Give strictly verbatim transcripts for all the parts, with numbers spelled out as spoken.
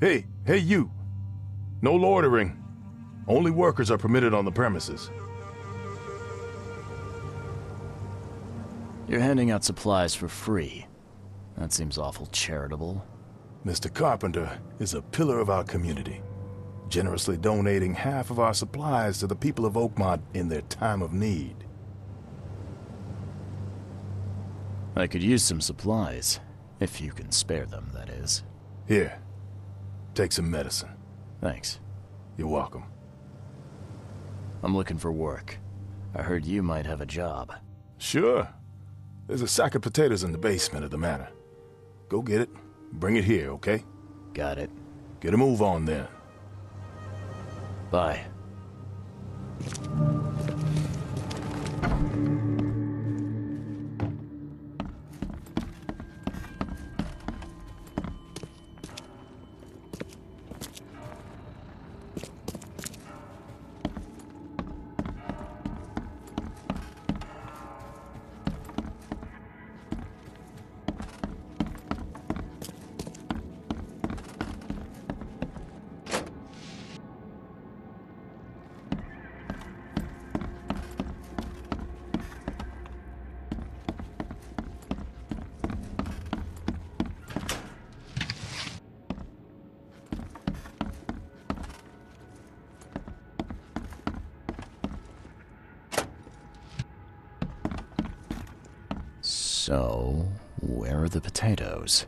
Hey, hey you. No loitering. Only workers are permitted on the premises. You're handing out supplies for free. That seems awful charitable. Mister Carpenter is a pillar of our community, generously donating half of our supplies to the people of Oakmont in their time of need. I could use some supplies, if you can spare them, that is. Here. Take some medicine. Thanks. You're welcome. I'm looking for work. I heard you might have a job. Sure. There's a sack of potatoes in the basement of the manor. Go get it. Bring it here, okay? Got it. Get a move on then. Bye. So, where are the potatoes?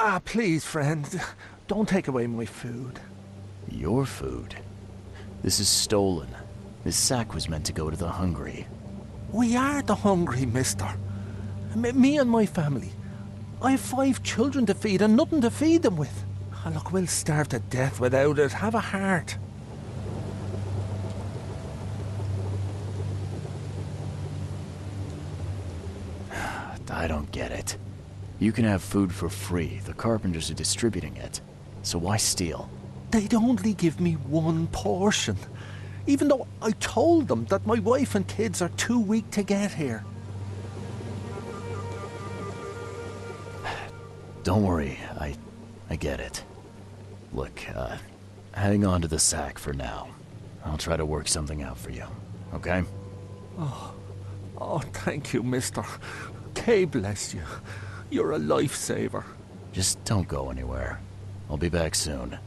Ah, please, friend. Don't take away my food. Your food? This is stolen. This sack was meant to go to the hungry. We are the hungry, mister. M me and my family. I've five children to feed and nothing to feed them with. Oh, look, we'll starve to death without it. Have a heart. I don't get it. You can have food for free. The carpenters are distributing it. So why steal? They'd only give me one portion. Even though I told them that my wife and kids are too weak to get here. Don't worry, I, I get it. Look, uh, hang on to the sack for now. I'll try to work something out for you, okay? Oh, oh, thank you, mister. Kay bless you. You're a lifesaver. Just don't go anywhere. I'll be back soon.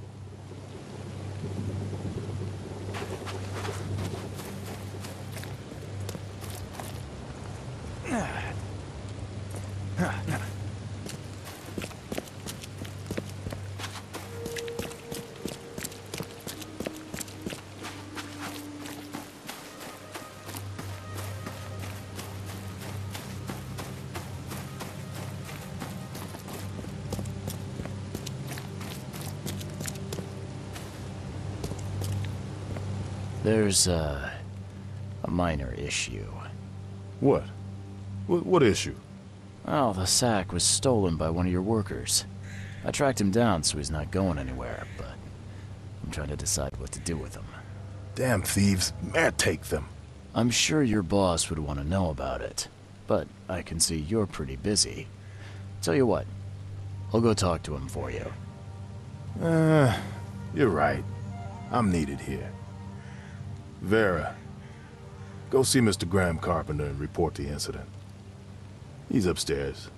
There's a, a minor issue. What? What? What issue? Oh, the sack was stolen by one of your workers. I tracked him down, so he's not going anywhere, but I'm trying to decide what to do with him. Damn thieves, man, take them. I'm sure your boss would want to know about it, but I can see you're pretty busy. Tell you what, I'll go talk to him for you. Uh, you're right. I'm needed here. Vera, go see Mister Graham Carpenter and report the incident. He's upstairs.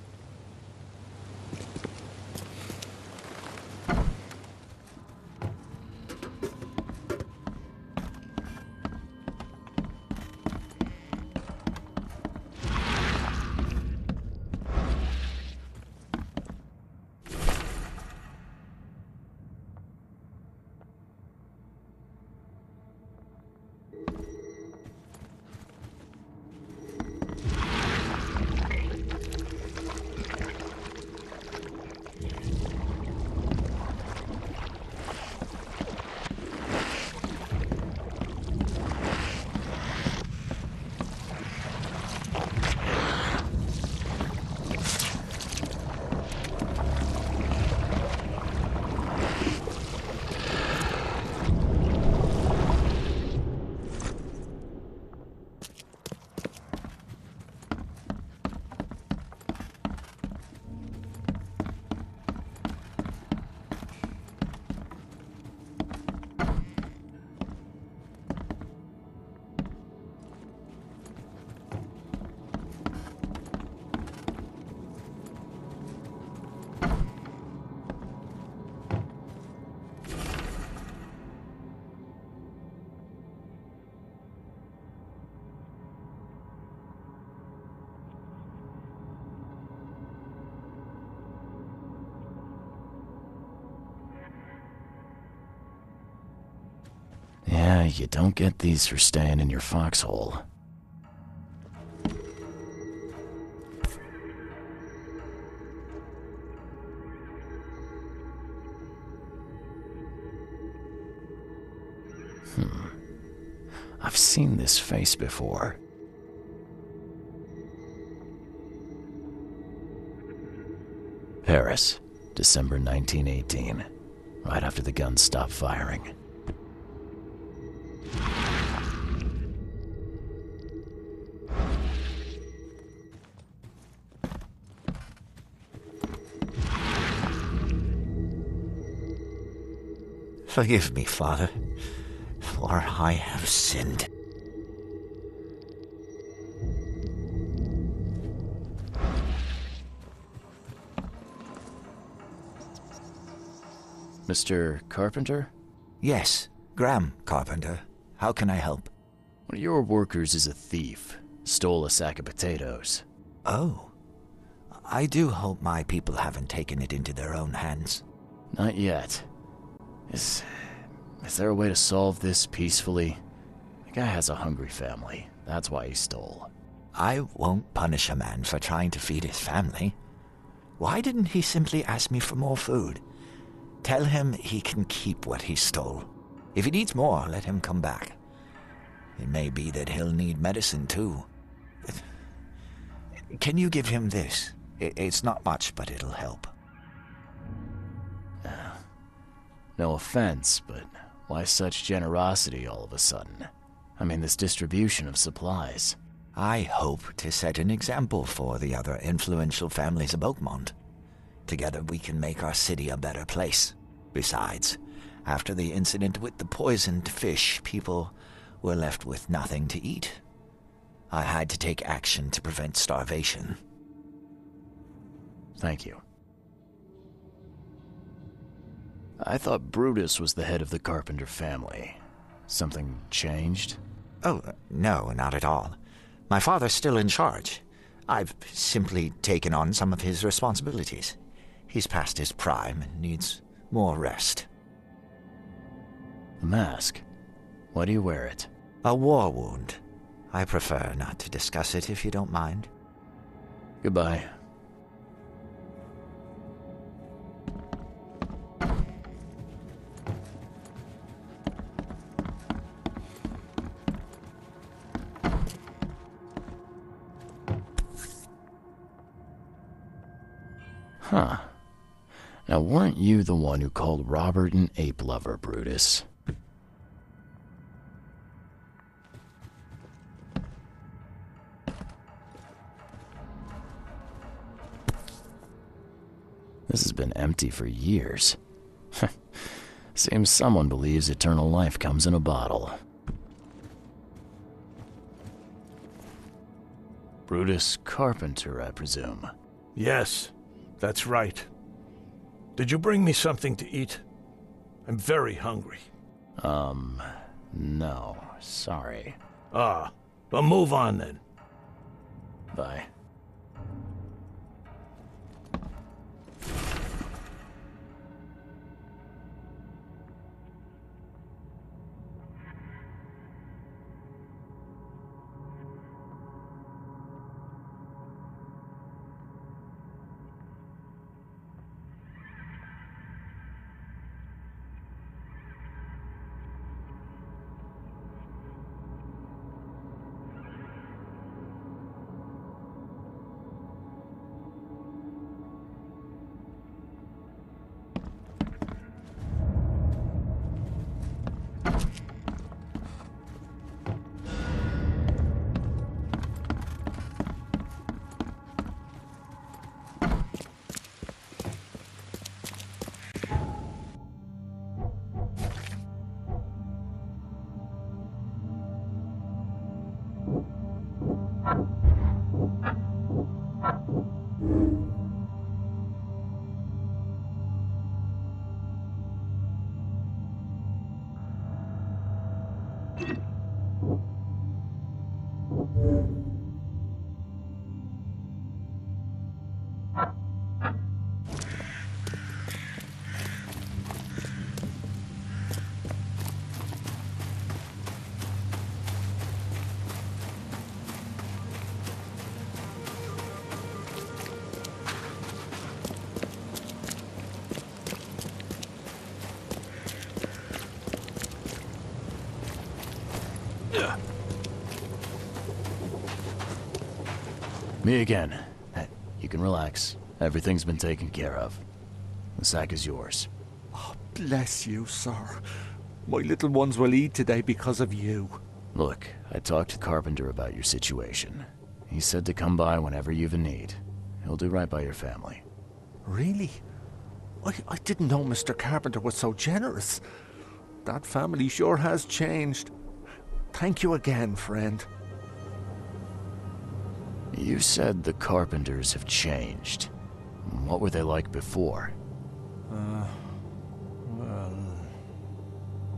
You don't get these for staying in your foxhole. Hmm. I've seen this face before. Paris, December nineteen eighteen, right after the guns stopped firing. Forgive me, Father, for I have sinned. Mister Carpenter? Yes, Graham Carpenter. How can I help? One of your workers is a thief. Stole a sack of potatoes. Oh. I do hope my people haven't taken it into their own hands. Not yet. Is, is there a way to solve this peacefully? The guy has a hungry family. That's why he stole. I won't punish a man for trying to feed his family. Why didn't he simply ask me for more food? Tell him he can keep what he stole. If he needs more, let him come back. It may be that he'll need medicine too. Can you give him this? It's not much, but it'll help. No offense, but why such generosity all of a sudden? I mean, this distribution of supplies. I hope to set an example for the other influential families of Oakmont. Together we can make our city a better place. Besides, after the incident with the poisoned fish, people were left with nothing to eat. I had to take action to prevent starvation. Thank you. I thought Brutus was the head of the Carpenter family. Something changed? Oh, no, not at all. My father's still in charge. I've simply taken on some of his responsibilities. He's past his prime and needs more rest. The mask? Why do you wear it? A war wound. I prefer not to discuss it if you don't mind. Goodbye. Huh. Now, weren't you the one who called Robert an ape lover, Brutus? This has been empty for years. Seems someone believes eternal life comes in a bottle. Brutus Carpenter, I presume. Yes. That's right. Did you bring me something to eat? I'm very hungry. Um, no, sorry. Ah, well, move on then. Bye. Me again. You can relax. Everything's been taken care of. The sack is yours. Oh, bless you, sir. My little ones will eat today because of you. Look, I talked to Carpenter about your situation. He said to come by whenever you've a need. He'll do right by your family. Really? I, I didn't know Mister Carpenter was so generous. That family sure has changed. Thank you again, friend. You said the Carpenters have changed. What were they like before? Uh, well...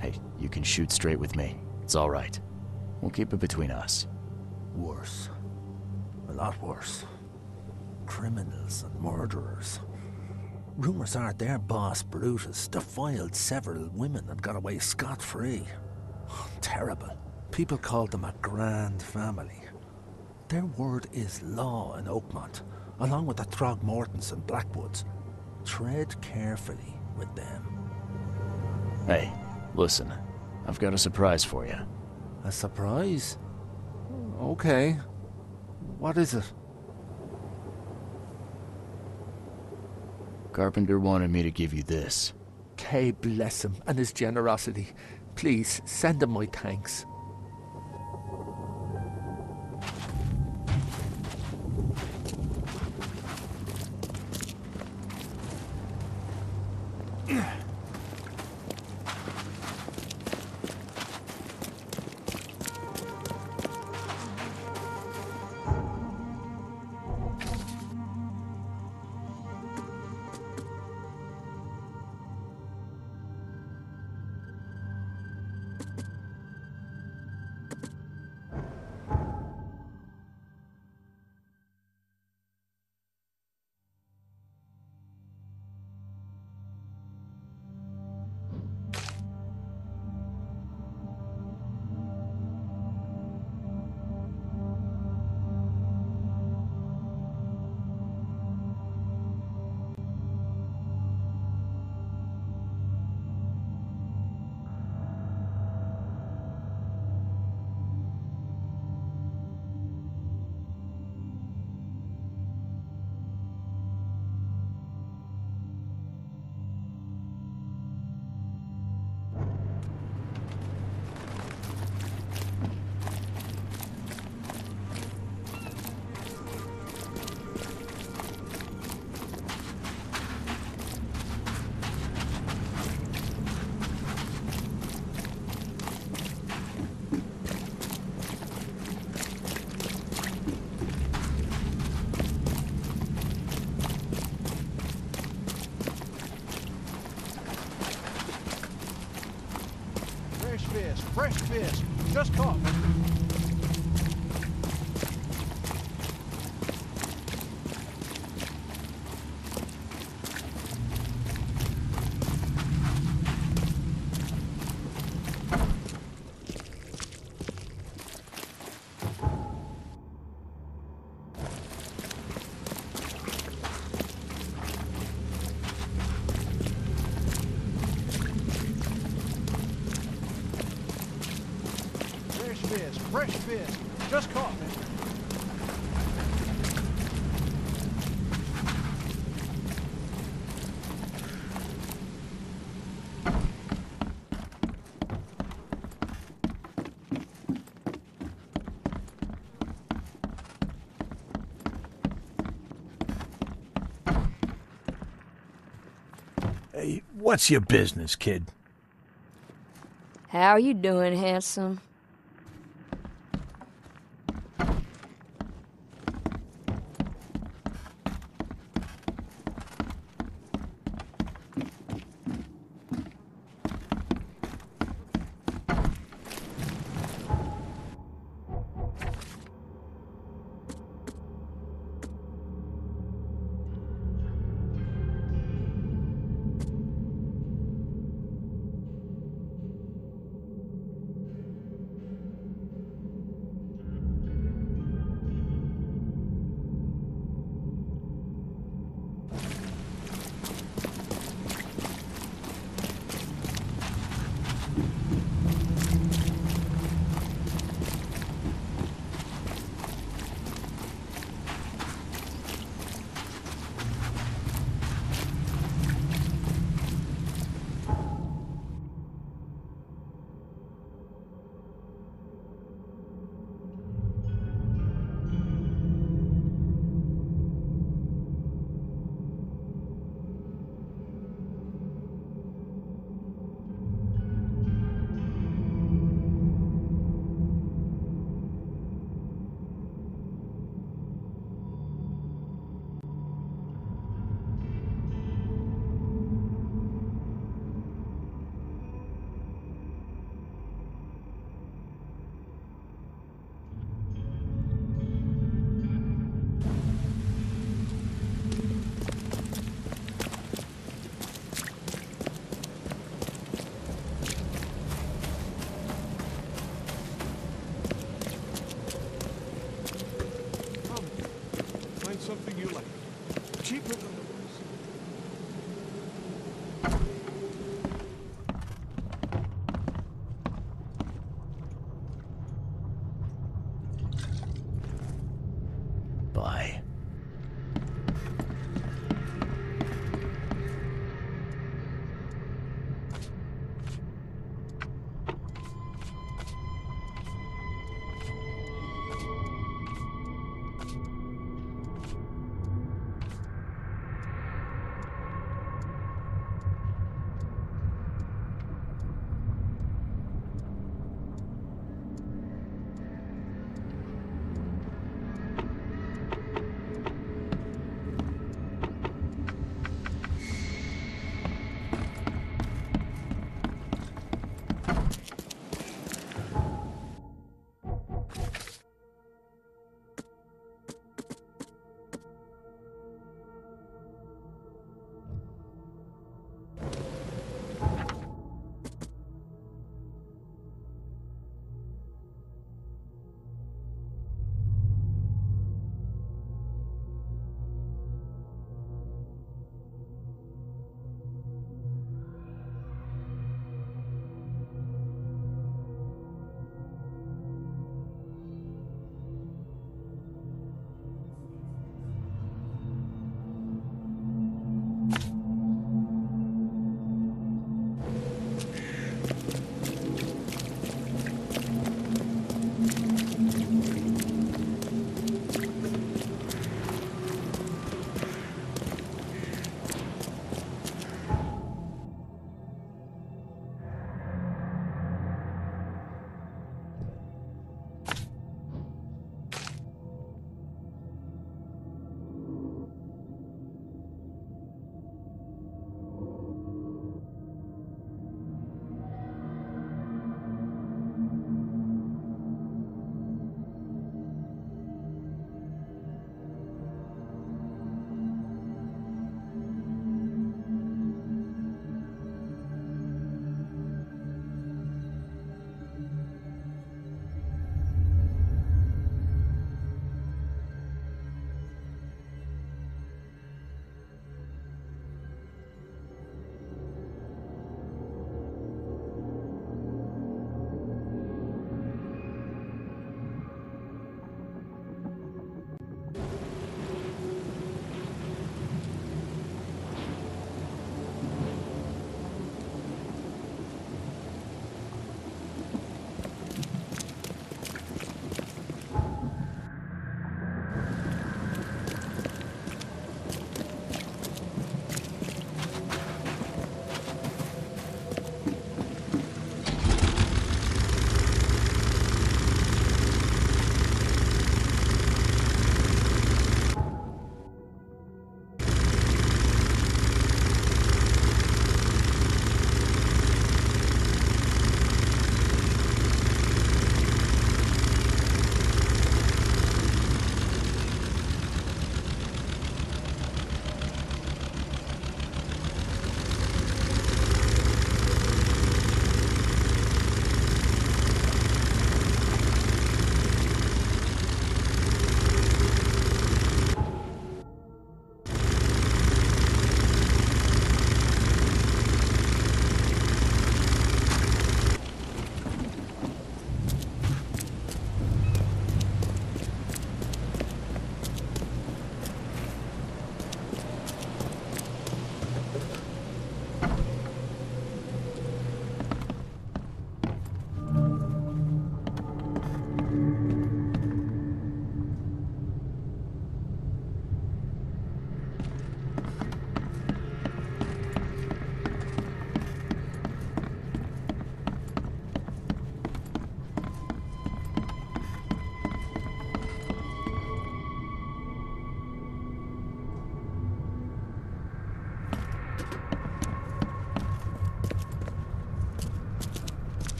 Hey, you can shoot straight with me. It's all right. We'll keep it between us. Worse. A lot worse. Criminals and murderers. Rumors are their boss, Brutus, defiled several women and got away scot-free. Oh, terrible. People called them a grand family. Their word is law in Oakmont, along with the Throgmortons and Blackwoods. Tread carefully with them. Hey, listen. I've got a surprise for you. A surprise? Okay. What is it? Carpenter wanted me to give you this. Kay bless him and his generosity. Please, send him my thanks. Fresh fish, just caught. What's your business, kid? How you doing, handsome?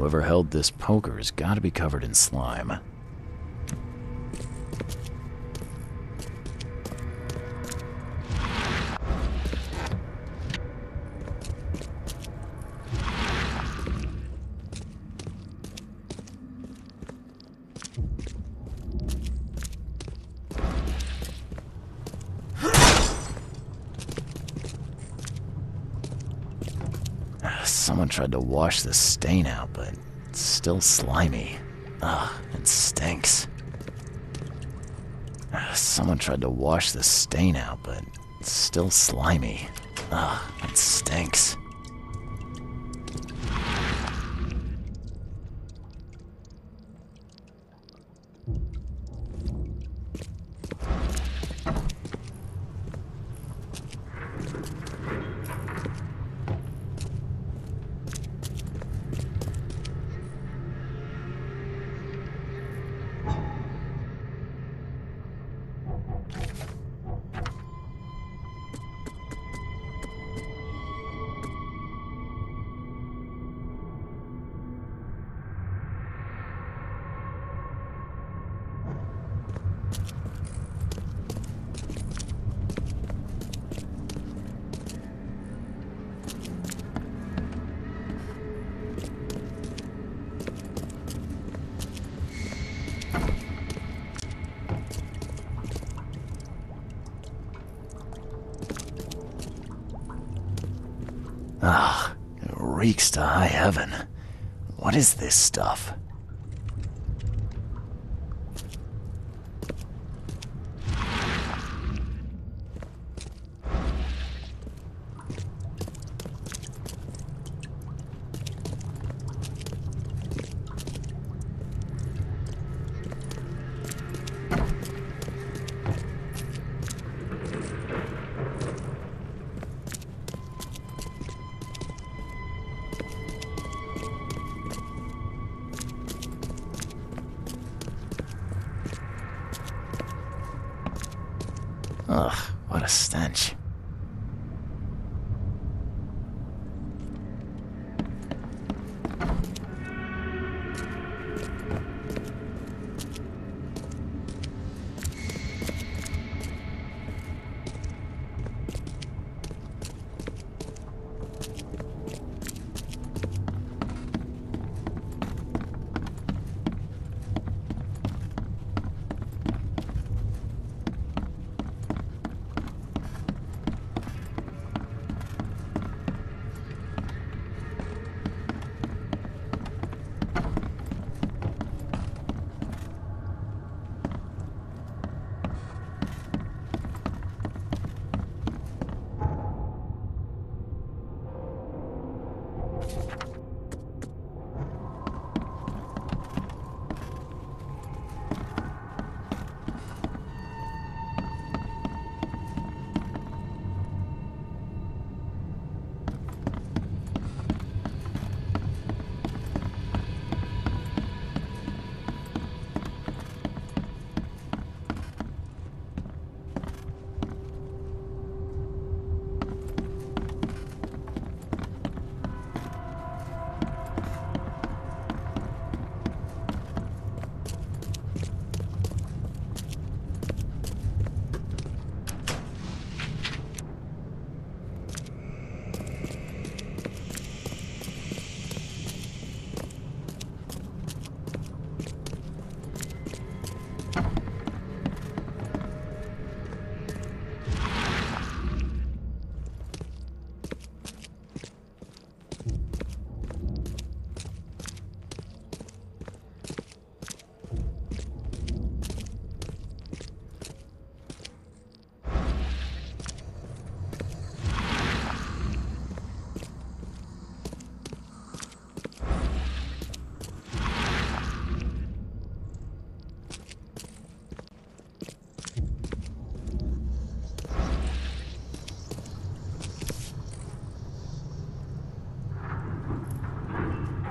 Whoever held this poker's got to be covered in slime. Tried to wash this stain out, but it's still slimy. Ugh, it stinks. Someone tried to wash this stain out, but it's still slimy. Ugh, it stinks. Ah, it reeks to high heaven. What is this stuff? Ugh, what a stench.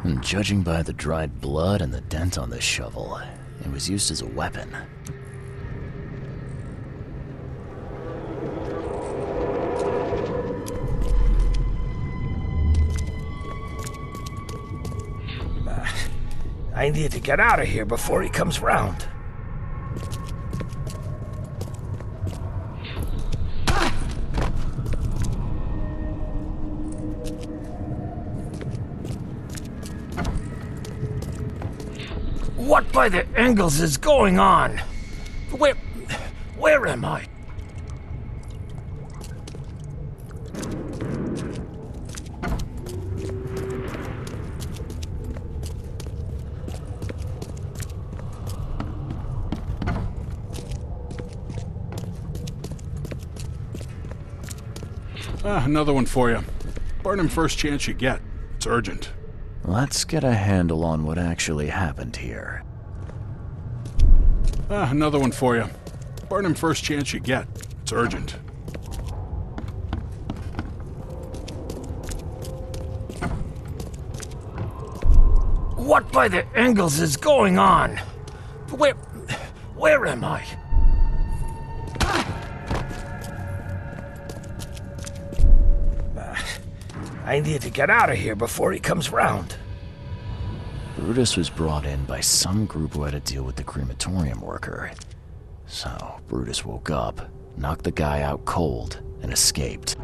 And judging by the dried blood and the dent on this shovel, it was used as a weapon. Uh, I need to get out of here before he comes round. What by the Engels is going on? Where... where am I? Ah, another one for you. Burn him first chance you get. It's urgent. Let's get a handle on what actually happened here. Ah, another one for you. Burn him first chance you get. It's urgent. What by the Engels is going on? Where... where am I? I need to get out of here before he comes round. Brutus was brought in by some group who had to deal with the crematorium worker. So, Brutus woke up, knocked the guy out cold, and escaped.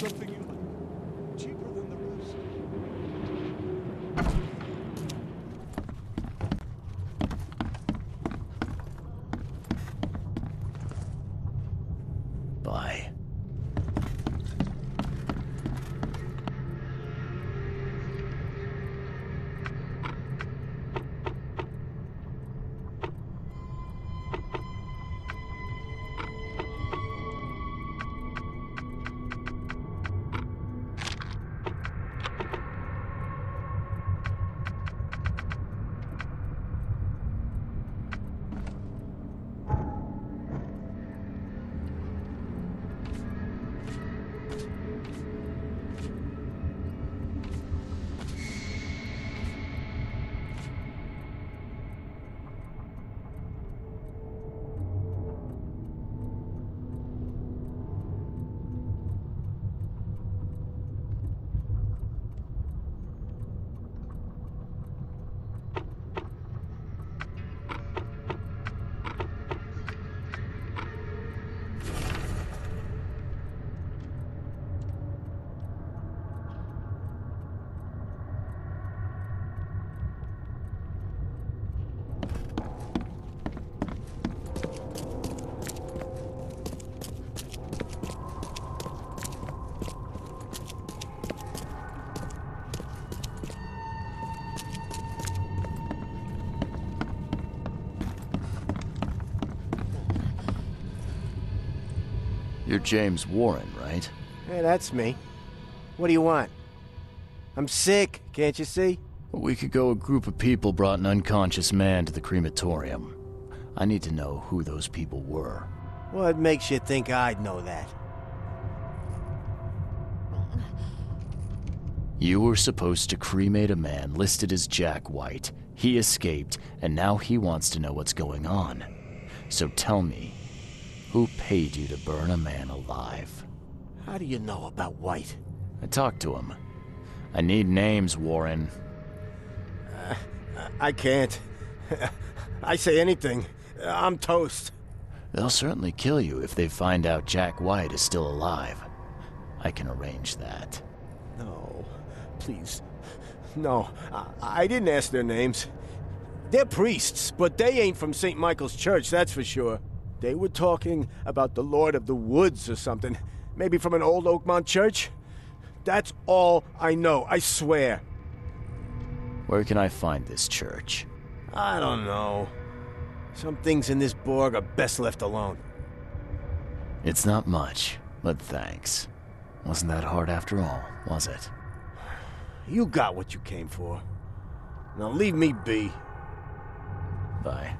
something you like, cheaper than the rest. Bye. You're James Warren, right? Hey, that's me. What do you want? I'm sick, can't you see? A week ago, a group of people brought an unconscious man to the crematorium. I need to know who those people were. What makes you think I'd know that? You were supposed to cremate a man listed as Jack White. He escaped, and now he wants to know what's going on. So tell me, who paid you to burn a man alive? How do you know about White? I talked to him. I need names, Warren. Uh, I can't. I say anything. I'm toast. They'll certainly kill you if they find out Jack White is still alive. I can arrange that. No, please. No, I, I didn't ask their names. They're priests, but they ain't from Saint Michael's Church, that's for sure. They were talking about the Lord of the Woods or something. Maybe from an old Oakmont church? That's all I know, I swear. Where can I find this church? I don't know. Some things in this Borg are best left alone. It's not much, but thanks. Wasn't that hard after all, was it? You got what you came for. Now leave me be. Bye.